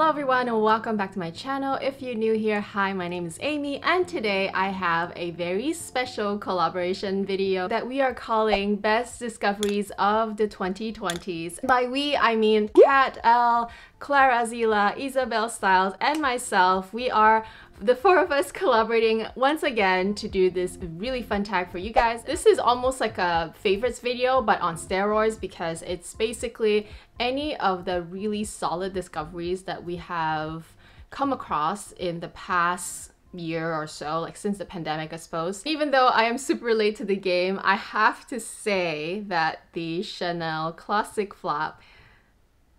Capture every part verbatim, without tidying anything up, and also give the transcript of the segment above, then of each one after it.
Hello everyone and welcome back to my channel. If you're new here, hi, my name is Amy and today I have a very special collaboration video that we are calling Best Discoveries of the twenty twenties. By we, I mean Kat L, Clara Zila, Isabelle Styles, and myself. We are the four of us collaborating once again to do this really fun tag for you guys. This is almost like a favorites video but on steroids because it's basically any of the really solid discoveries that we have come across in the past year or so, like since the pandemic I suppose. Even though I am super late to the game, I have to say that the Chanel Classic Flap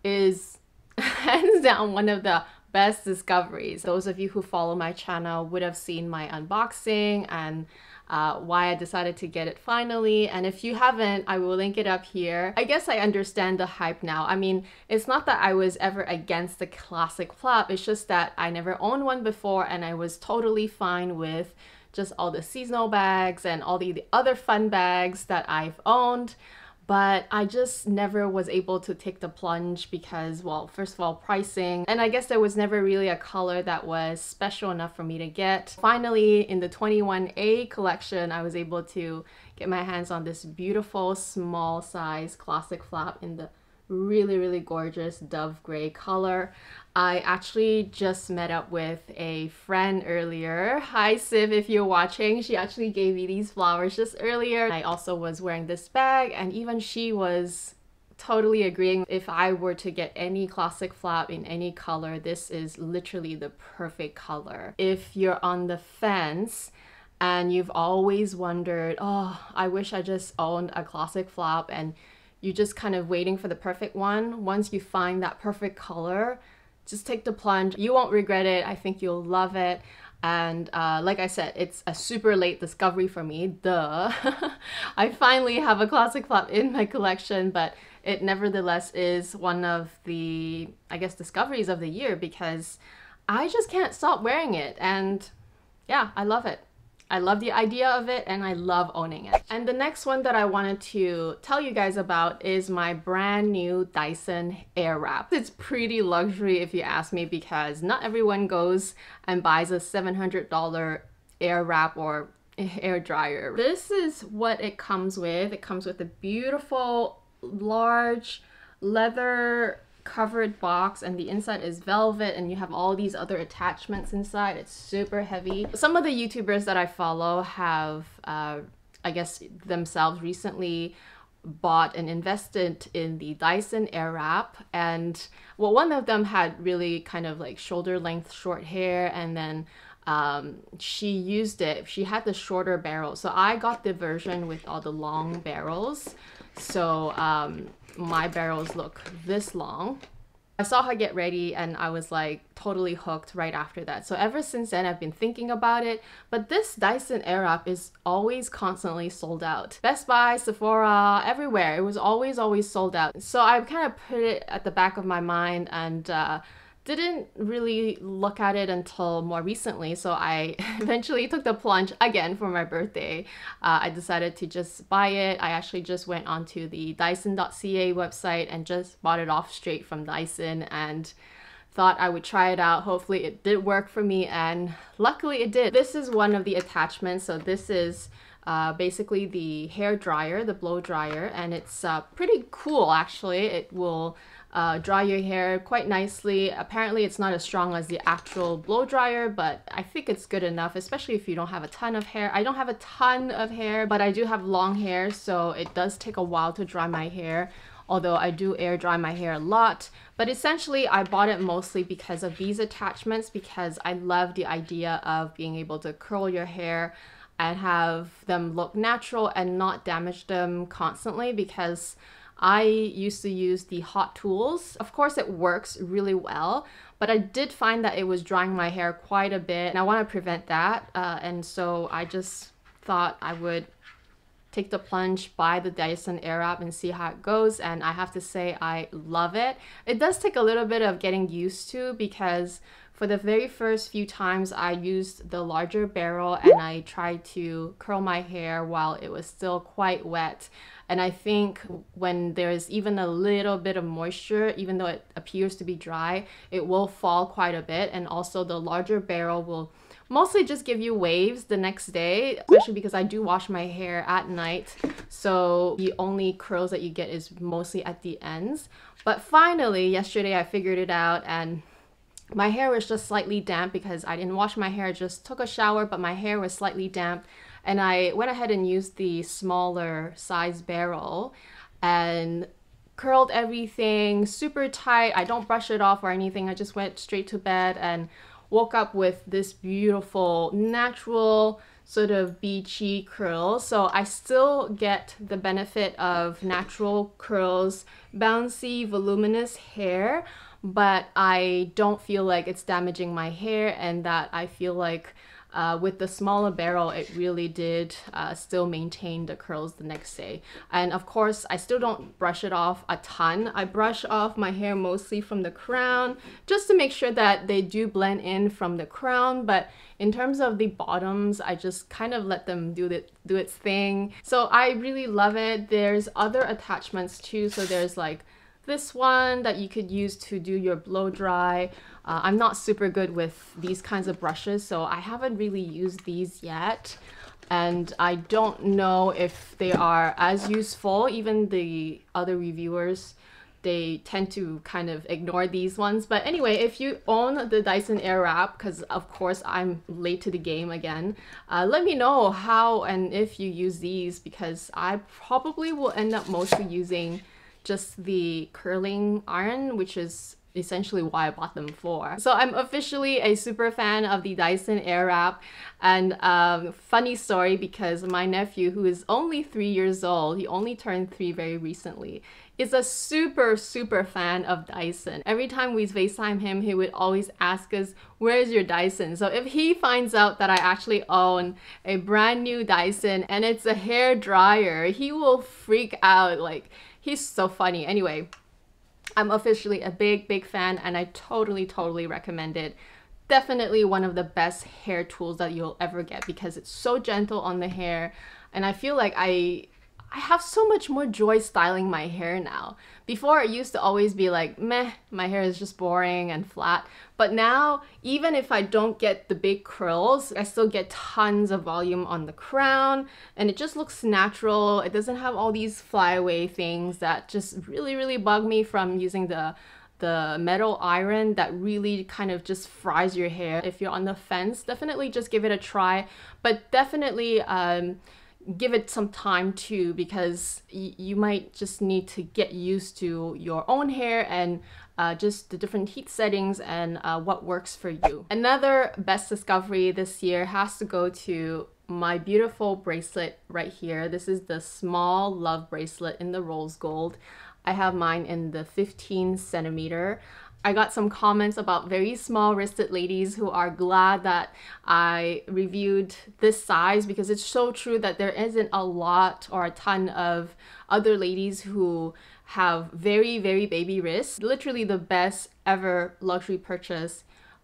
is hands down one of the best discoveries. Those of you who follow my channel would have seen my unboxing and uh, why I decided to get it finally, and if you haven't, I will link it up here. I guess I understand the hype now. I mean, it's not that I was ever against the Classic Flap, it's just that I never owned one before and I was totally fine with just all the seasonal bags and all the, the other fun bags that I've owned. But I just never was able to take the plunge because, well, first of all, pricing, and I guess there was never really a color that was special enough for me to get. Finally, in the twenty-one A collection, I was able to get my hands on this beautiful small size Classic Flap in the really, really gorgeous dove gray color. I actually just met up with a friend earlier. Hi Siv, if you're watching. She actually gave me these flowers just earlier. I also was wearing this bag and even she was totally agreeing. If I were to get any Classic Flap in any color, this is literally the perfect color. If you're on the fence and you've always wondered, oh, I wish I just owned a Classic Flap, and you're just kind of waiting for the perfect one, once you find that perfect color, just take the plunge. You won't regret it. I think you'll love it. And uh, like I said, it's a super late discovery for me. Duh. I finally have a Classic Flap in my collection, but it nevertheless is one of the, I guess, discoveries of the year because I just can't stop wearing it. And yeah, I love it. I love the idea of it and I love owning it. And the next one that I wanted to tell you guys about is my brand new Dyson Airwrap. It's pretty luxury if you ask me because not everyone goes and buys a seven hundred dollar Airwrap or air dryer. This is what it comes with. It comes with a beautiful large leather covered box and the inside is velvet and you have all these other attachments inside. It's super heavy. Some of the YouTubers that I follow have, uh, I guess, themselves recently bought and invested in the Dyson Airwrap, and well, one of them had really kind of like shoulder length short hair, and then um, she used it. She had the shorter barrel, so I got the version with all the long barrels. So um, my barrels look this long. I saw her get ready and I was like totally hooked right after that. So ever since then I've been thinking about it, but this Dyson Airwrap is always constantly sold out. Best Buy, Sephora, everywhere. It was always, always sold out. So I kind of put it at the back of my mind and uh, didn't really look at it until more recently, so I eventually took the plunge again for my birthday. Uh, I decided to just buy it. I actually just went onto the Dyson dot C A website and just bought it off straight from Dyson and thought I would try it out. Hopefully it did work for me, and luckily it did. This is one of the attachments, so this is Uh, basically the hair dryer, the blow dryer, and it's uh, pretty cool actually. It will uh, dry your hair quite nicely. Apparently it's not as strong as the actual blow dryer, but I think it's good enough, especially if you don't have a ton of hair. I don't have a ton of hair, but I do have long hair, so it does take a while to dry my hair, although I do air dry my hair a lot. But essentially I bought it mostly because of these attachments, because I love the idea of being able to curl your hair and have them look natural and not damage them constantly, because I used to use the hot tools. Of course it works really well, but I did find that it was drying my hair quite a bit and I want to prevent that, uh, and so I just thought I would take the plunge, buy the Dyson Airwrap and see how it goes, and I have to say I love it. It does take a little bit of getting used to because For the very first few times, I used the larger barrel and I tried to curl my hair while it was still quite wet. And I think when there's even a little bit of moisture, even though it appears to be dry, it will fall quite a bit. And also the larger barrel will mostly just give you waves the next day, especially because I do wash my hair at night. So the only curls that you get is mostly at the ends. But finally, yesterday I figured it out, and my hair was just slightly damp because I didn't wash my hair, I just took a shower, but my hair was slightly damp. And I went ahead and used the smaller size barrel and curled everything super tight. I don't brush it off or anything. I just went straight to bed and woke up with this beautiful natural sort of beachy curl. So I still get the benefit of natural curls, bouncy, voluminous hair, but I don't feel like it's damaging my hair, and that I feel like uh, with the smaller barrel, it really did uh, still maintain the curls the next day. And of course, I still don't brush it off a ton. I brush off my hair mostly from the crown, just to make sure that they do blend in from the crown. But in terms of the bottoms, I just kind of let them do it, do its thing. So I really love it. There's other attachments too. So there's like this one that you could use to do your blow dry. Uh, I'm not super good with these kinds of brushes, so I haven't really used these yet. And I don't know if they are as useful. Even the other reviewers, they tend to kind of ignore these ones. But anyway, if you own the Dyson Airwrap, because of course I'm late to the game again, uh, let me know how and if you use these, because I probably will end up mostly using just the curling iron, which is essentially why I bought them for. So I'm officially a super fan of the Dyson Airwrap. And um, funny story, because my nephew, who is only three years old, he only turned three very recently, is a super, super fan of Dyson. Every time we FaceTime him, he would always ask us, where's your Dyson? So if he finds out that I actually own a brand new Dyson and it's a hair dryer, he will freak out. Like, he's so funny. Anyway, I'm officially a big, big fan, and I totally, totally recommend it. Definitely one of the best hair tools that you'll ever get, because it's so gentle on the hair. And I feel like I I have so much more joy styling my hair now. Before, it used to always be like, meh, my hair is just boring and flat. But now, even if I don't get the big curls, I still get tons of volume on the crown, and it just looks natural. It doesn't have all these flyaway things that just really, really bug me from using the the metal iron that really kind of just fries your hair. If you're on the fence, definitely just give it a try, but definitely, um, give it some time too, because you might just need to get used to your own hair and uh, just the different heat settings and uh, what works for you. Another best discovery this year has to go to my beautiful bracelet right here. This is the small love bracelet in the rose gold. I have mine in the fifteen centimeter. I got some comments about very small wristed ladies who are glad that I reviewed this size, because it's so true that there isn't a lot or a ton of other ladies who have very, very baby wrists. Literally the best ever luxury purchase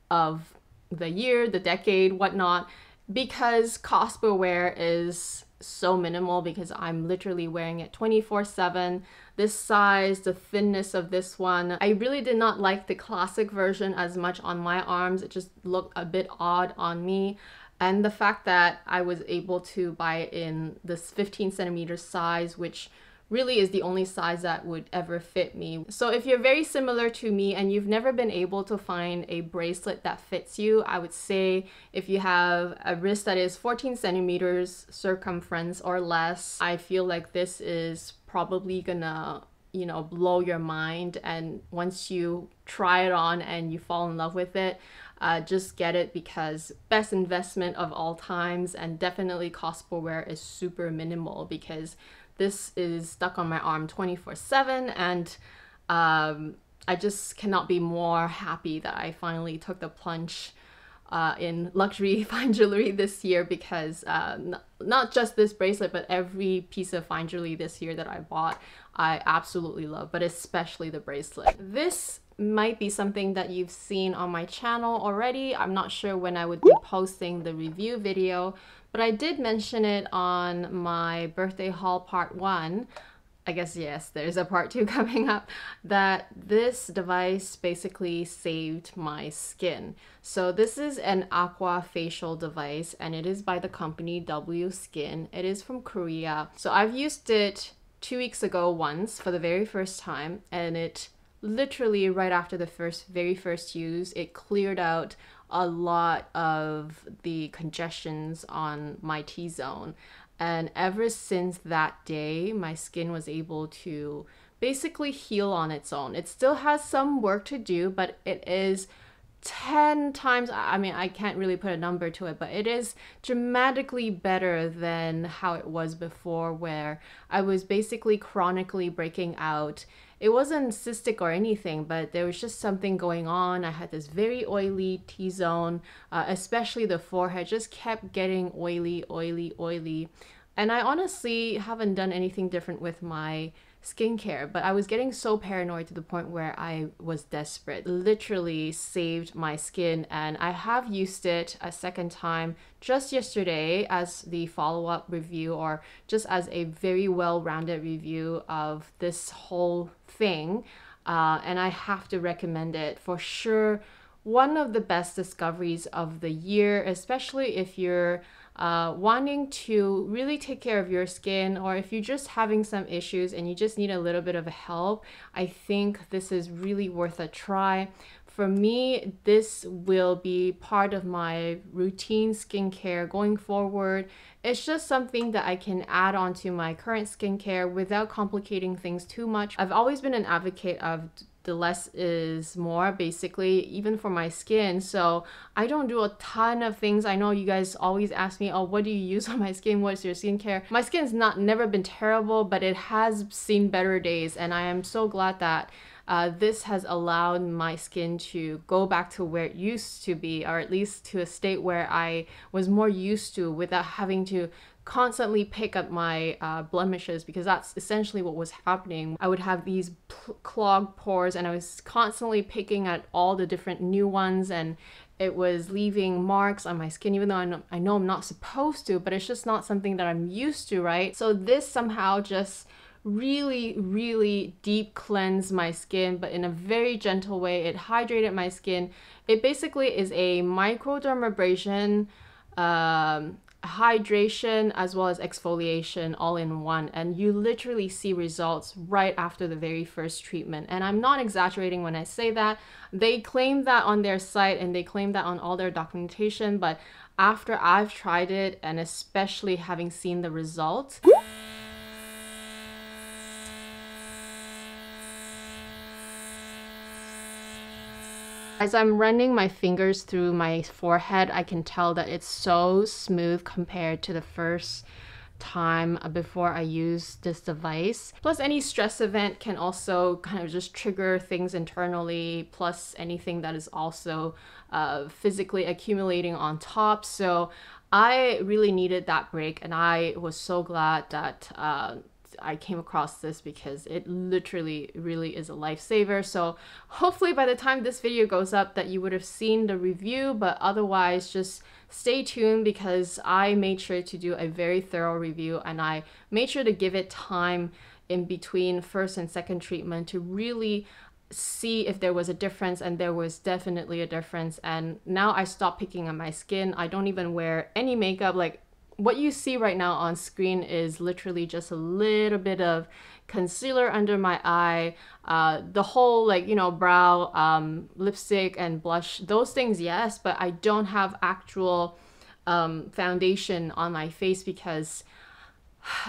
of the year, the decade, whatnot, because cost per wear is so minimal, because I'm literally wearing it twenty-four seven. This size, the thinness of this one, I really did not like the classic version as much on my arms. It just looked a bit odd on me. And the fact that I was able to buy it in this fifteen centimeter size, which really is the only size that would ever fit me. So if you're very similar to me and you've never been able to find a bracelet that fits you, I would say if you have a wrist that is fourteen centimeters circumference or less, I feel like this is probably gonna, you know, blow your mind. And once you try it on and you fall in love with it, Uh, just get it, because best investment of all times, and definitely cost per wear is super minimal, because this is stuck on my arm twenty-four seven, and um, I just cannot be more happy that I finally took the plunge uh, in luxury fine jewelry this year, because uh, not just this bracelet, but every piece of fine jewelry this year that I bought, I absolutely love, but especially the bracelet. This might be something that you've seen on my channel already. I'm not sure when I would be posting the review video, but I did mention it on my birthday haul part one. I guess, yes, there's a part two coming up, that this device basically saved my skin. So this is an aqua facial device and it is by the company W Skin. It is from Korea. So I've used it two weeks ago once for the very first time, and it literally right after the first very first use, it cleared out a lot of the congestions on my T-zone, and ever since that day my skin was able to basically heal on its own. It still has some work to do, but it is ten times, I mean, I can't really put a number to it, but it is dramatically better than how it was before, where I was basically chronically breaking out. It wasn't cystic or anything, but there was just something going on. I had this very oily T-zone, uh, especially the forehead just kept getting oily, oily, oily. And I honestly haven't done anything different with my skincare, but I was getting so paranoid to the point where I was desperate. Literally saved my skin, and I have used it a second time just yesterday as the follow-up review, or just as a very well-rounded review of this whole thing. Uh, and I have to recommend it for sure. One of the best discoveries of the year, especially if you're uh, wanting to really take care of your skin, or if you're just having some issues and you just need a little bit of help. I think this is really worth a try. For me, this will be part of my routine skincare going forward. It's just something that I can add on to my current skincare without complicating things too much. I've always been an advocate of the less is more, basically, even for my skin. So I don't do a ton of things. I know you guys always ask me, oh, what do you use on my skin? What's your skincare? My skin's not never been terrible, but it has seen better days, and I am so glad that Uh, this has allowed my skin to go back to where it used to be, or at least to a state where I was more used to, without having to constantly pick up my uh, blemishes, because that's essentially what was happening. I would have these clogged pores and I was constantly picking at all the different new ones, and it was leaving marks on my skin, even though I know, I know I'm not supposed to, but it's just not something that I'm used to, right? So this somehow just really really deep cleanse my skin, but in a very gentle way. It hydrated my skin. It basically is a microdermabrasion, um, hydration as well as exfoliation all in one, and you literally see results right after the very first treatment. And I'm not exaggerating when I say that. They claim that on their site and they claim that on all their documentation, but after I've tried it, and especially having seen the results, as I'm running my fingers through my forehead, I can tell that it's so smooth compared to the first time before I used this device. Plus, any stress event can also kind of just trigger things internally, plus anything that is also uh, physically accumulating on top. So I really needed that break, and I was so glad that uh, I came across this, because it literally really is a lifesaver. So hopefully by the time this video goes up that you would have seen the review, but otherwise just stay tuned, because I made sure to do a very thorough review, and I made sure to give it time in between first and second treatment to really see if there was a difference, and there was definitely a difference. And now I stopped picking on my skin. I don't even wear any makeup. Like, what you see right now on screen is literally just a little bit of concealer under my eye, uh, the whole, like, you know, brow, um, lipstick and blush, those things, yes, but I don't have actual um, foundation on my face, because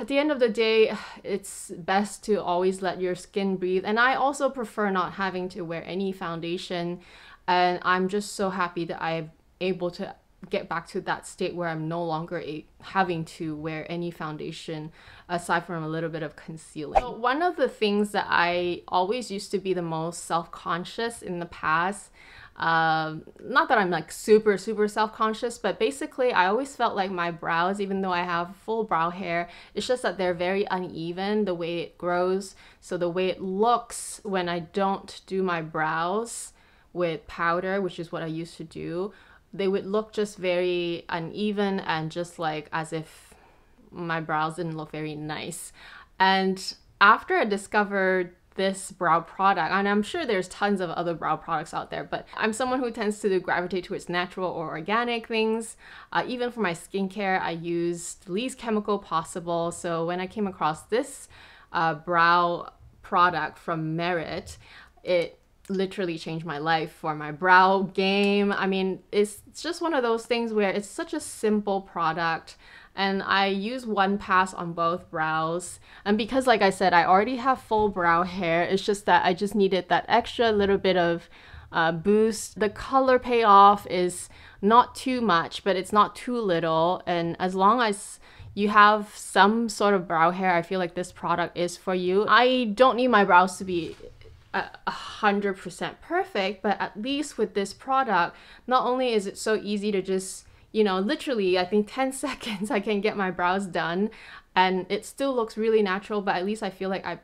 at the end of the day, it's best to always let your skin breathe. And I also prefer not having to wear any foundation, and I'm just so happy that I'm able to get back to that state where I'm no longer a, having to wear any foundation aside from a little bit of concealing. So one of the things that I always used to be the most self-conscious in the past, um, not that I'm like super, super self-conscious, but basically I always felt like my brows, even though I have full brow hair, it's just that they're very uneven, the way it grows. So the way it looks when I don't do my brows with powder, which is what I used to do, they would look just very uneven and just like as if my brows didn't look very nice. And after I discovered this brow product, and I'm sure there's tons of other brow products out there, but I'm someone who tends to gravitate towards natural or organic things. Uh, even for my skincare, I use the least chemical possible. So when I came across this uh, brow product from Merit, it literally changed my life for my brow game. I mean, it's just one of those things where it's such a simple product, and I use one pass on both brows. And because, like I said, I already have full brow hair, it's just that I just needed that extra little bit of uh, boost. The color payoff is not too much, but it's not too little. And as long as you have some sort of brow hair, I feel like this product is for you. I don't need my brows to be a hundred percent perfect, but at least with this product, not only is it so easy to just, you know, literally I think ten seconds I can get my brows done, and it still looks really natural, but at least I feel like I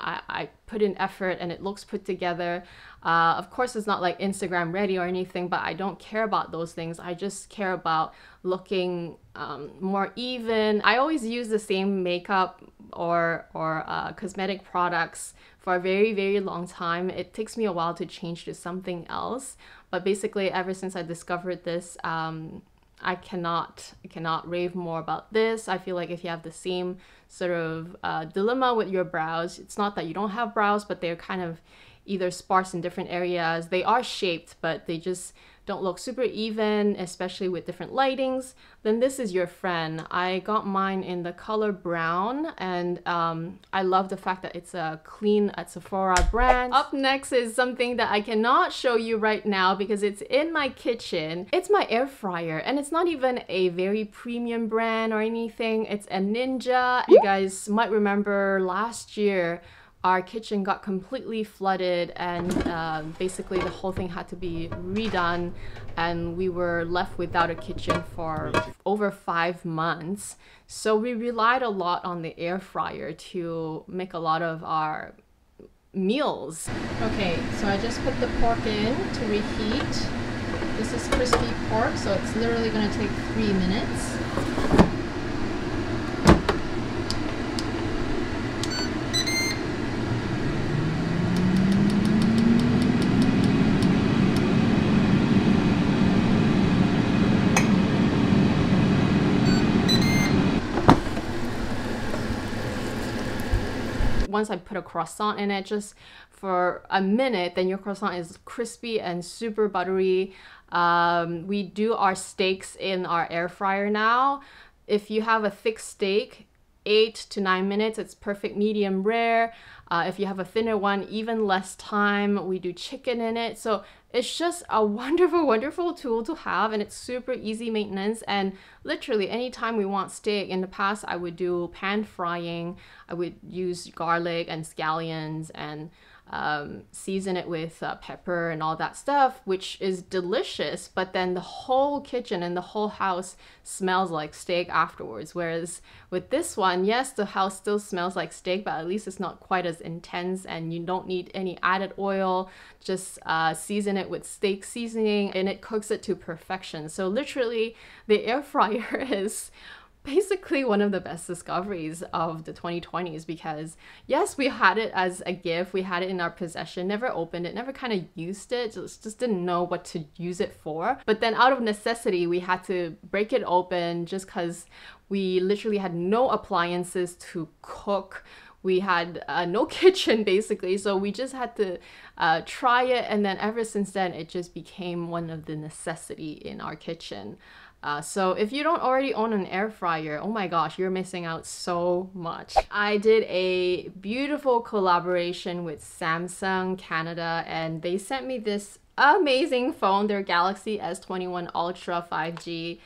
I, I put in effort and it looks put together. Uh, of course, it's not like Instagram ready or anything, but I don't care about those things. I just care about looking um, more even. I always use the same makeup or, or uh, cosmetic products for a very, very long time. It takes me a while to change to something else. But basically, ever since I discovered this, um, I cannot cannot rave more about this. I feel like if you have the same sort of uh, dilemma with your brows, it's not that you don't have brows, but they're kind of either sparse in different areas. They are shaped, but they just don't look super even, especially with different lightings. Then this is your friend. I got mine in the color brown, and um, I love the fact that it's a clean at Sephora brand. Up next is something that I cannot show you right now because it's in my kitchen. It's my air fryer, and it's not even a very premium brand or anything. It's a Ninja. You guys might remember last year, our kitchen got completely flooded, and uh, basically the whole thing had to be redone, and we were left without a kitchen for over five months. So we relied a lot on the air fryer to make a lot of our meals. Okay, so I just put the pork in to reheat. This is crispy pork, so it's literally gonna take three minutes. Once I put a croissant in it just for a minute, then your croissant is crispy and super buttery. Um, we do our steaks in our air fryer now. If you have a thick steak, eight to nine minutes, it's perfect medium rare. Uh, if you have a thinner one, even less time. We do chicken in it. So it's just a wonderful, wonderful tool to have, and it's super easy maintenance. And literally anytime we want steak, in the past I would do pan frying. I would use garlic and scallions and um, season it with uh, pepper and all that stuff, which is delicious. But then the whole kitchen and the whole house smells like steak afterwards. Whereas with this one, yes, the house still smells like steak, but at least it's not quite as intense, and you don't need any added oil. Just uh, season it with steak seasoning, and it cooks it to perfection. So literally the air fryer is basically one of the best discoveries of the twenty twenties, because yes, we had it as a gift, we had it in our possession, never opened it, never kind of used it, just, just didn't know what to use it for. But then out of necessity, we had to break it open just because we literally had no appliances to cook. We had uh, no kitchen basically, so we just had to uh, try it, and then ever since then it just became one of the necessity in our kitchen. Uh, so if you don't already own an air fryer, oh my gosh, you're missing out so much. I did a beautiful collaboration with Samsung Canada, and they sent me this amazing phone, their Galaxy S twenty-one Ultra five G.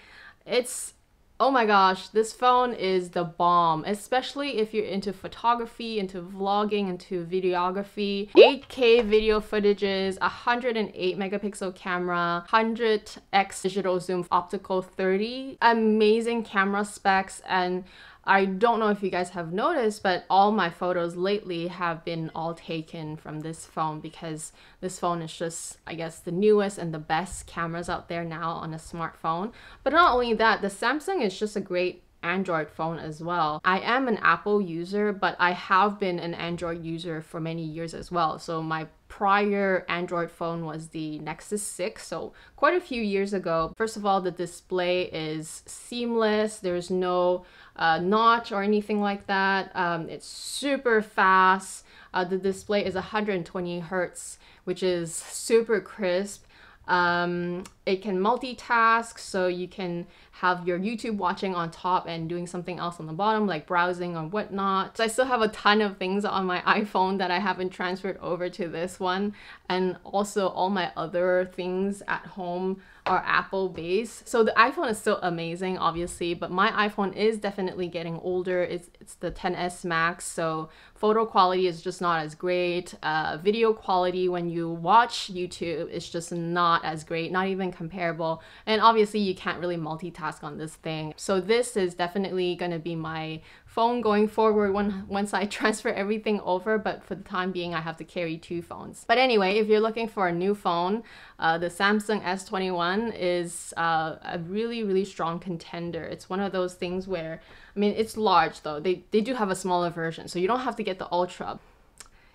It's, oh my gosh, this phone is the bomb, especially if you're into photography, into vlogging, into videography. eight K video footages, one hundred eight megapixel camera, one hundred X digital zoom, optical thirty, amazing camera specs. And I don't know if you guys have noticed, but all my photos lately have been all taken from this phone because this phone is just, I guess, the newest and the best cameras out there now on a smartphone. But not only that, the Samsung is just a great Android phone as well. I am an Apple user, but I have been an Android user for many years as well. So my prior Android phone was the Nexus six, so quite a few years ago. First of all, the display is seamless. There's no uh, notch or anything like that. Um, it's super fast. Uh, the display is one hundred twenty hertz, which is super crisp. Um, it can multitask, so you can have your YouTube watching on top and doing something else on the bottom, like browsing or whatnot. So I still have a ton of things on my iPhone that I haven't transferred over to this one. And also all my other things at home are Apple based. So the iPhone is still amazing, obviously, but my iPhone is definitely getting older. It's, it's the X S Max, so photo quality is just not as great. Uh, video quality when you watch YouTube is just not as great, not even comparable, and obviously you can't really multitask on this thing. So this is definitely going to be my phone going forward when, once I transfer everything over, but for the time being I have to carry two phones. But anyway, if you're looking for a new phone, uh, the Samsung S twenty-one is uh, a really really strong contender. It's one of those things where, I mean, it's large though. They, they do have a smaller version, so you don't have to get the Ultra.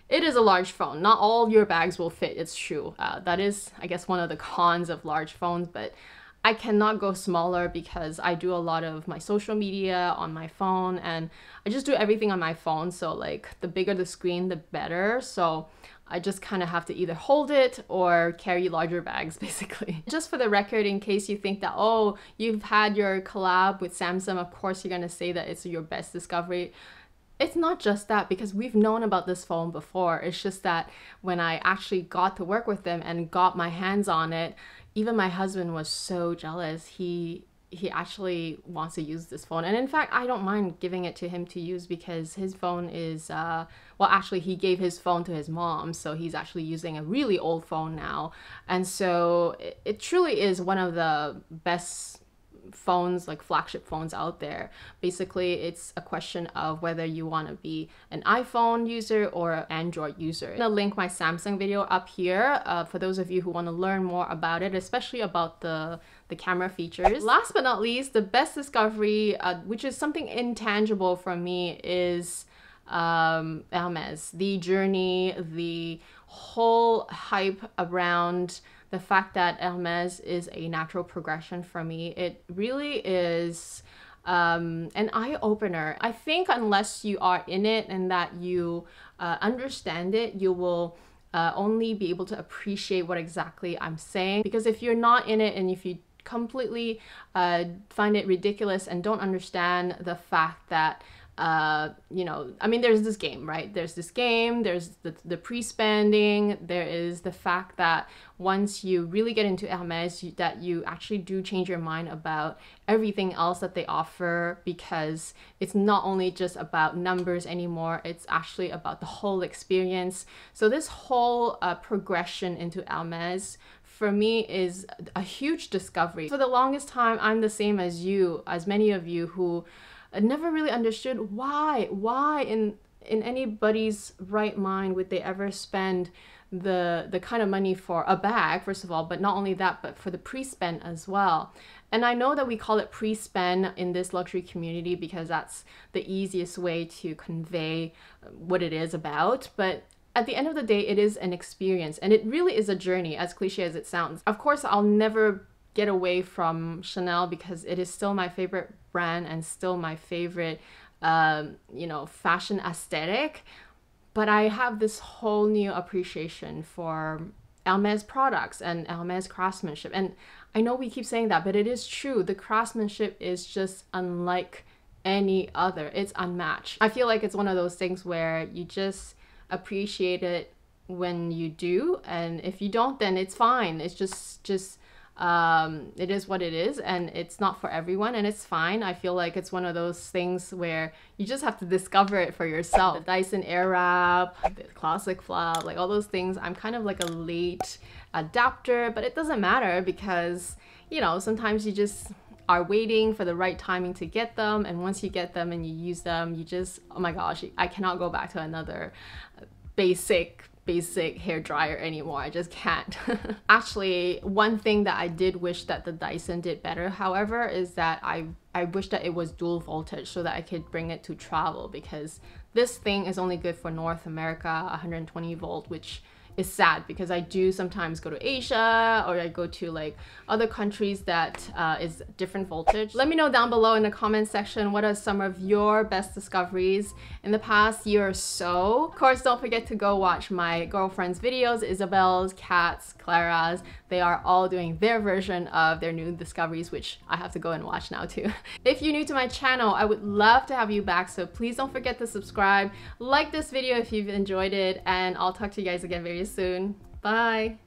It is a large phone. Not all your bags will fit, it's true. Uh, that is, I guess, one of the cons of large phones, but I cannot go smaller because I do a lot of my social media on my phone and I just do everything on my phone. So like the bigger the screen, the better. So I just kind of have to either hold it or carry larger bags, basically. Just for the record, in case you think that, oh, you've had your collab with Samsung, of course you're gonna say that it's your best discovery. It's not just that, because we've known about this phone before. It's just that when I actually got to work with them and got my hands on it, even my husband was so jealous. He he actually wants to use this phone. And in fact, I don't mind giving it to him to use because his phone is, uh, well, actually he gave his phone to his mom. So he's actually using a really old phone now. And so it, it truly is one of the best phones, like flagship phones out there. Basically, it's a question of whether you want to be an iPhone user or an Android user. I'm gonna link my Samsung video up here uh, for those of you who want to learn more about it, especially about the the camera features. Last but not least, the best discovery, uh, which is something intangible from me, is um, Hermès. The journey, the whole hype around the fact that Hermès is a natural progression for me, it really is um, an eye-opener. I think unless you are in it and that you uh, understand it, you will uh, only be able to appreciate what exactly I'm saying. Because if you're not in it and if you completely uh, find it ridiculous and don't understand the fact that uh you know, I mean, there's this game, right? There's this game, there's the, the pre-spending, there is the fact that once you really get into Hermès, you, that you actually do change your mind about everything else that they offer, because it's not only just about numbers anymore, it's actually about the whole experience. So this whole uh, progression into Hermès for me is a huge discovery. For the longest time, I'm the same as you, as many of you, who I never really understood why, why in in anybody's right mind would they ever spend the the kind of money for a bag, first of all, but not only that, but for the pre-spend as well. And I know that we call it pre-spend in this luxury community because that's the easiest way to convey what it is about, but at the end of the day, it is an experience and it really is a journey, as cliche as it sounds. Of course, I'll never get away from Chanel because it is still my favorite brand and still my favorite, um, you know, fashion aesthetic. But I have this whole new appreciation for Hermès products and Hermès craftsmanship. And I know we keep saying that, but it is true. The craftsmanship is just unlike any other. It's unmatched. I feel like it's one of those things where you just appreciate it when you do, and if you don't, then it's fine. It's just just um it is what it is, and it's not for everyone, and it's fine. I feel like it's one of those things where you just have to discover it for yourself. The Dyson Airwrap, the Classic Flap, like all those things, I'm kind of like a late adapter, but it doesn't matter because, you know, sometimes you just are waiting for the right timing to get them, and once you get them and you use them, you just, oh my gosh, I cannot go back to another basic basic hair dryer anymore. I just can't. Actually, one thing that I did wish that the Dyson did better, however, is that I I wish that it was dual voltage so that I could bring it to travel, because this thing is only good for North America, one hundred twenty volt, which is sad because I do sometimes go to Asia, or I go to like other countries that uh, is different voltage. Let me know down below in the comment section what are some of your best discoveries in the past year or so. Of course, don't forget to go watch my girlfriend's videos, Isabelle's, Kat's, Clara's. They are all doing their version of their new discoveries, which I have to go and watch now too. If you're new to my channel, I would love to have you back, so please don't forget to subscribe, like this video if you've enjoyed it, and I'll talk to you guys again very soon. Bye!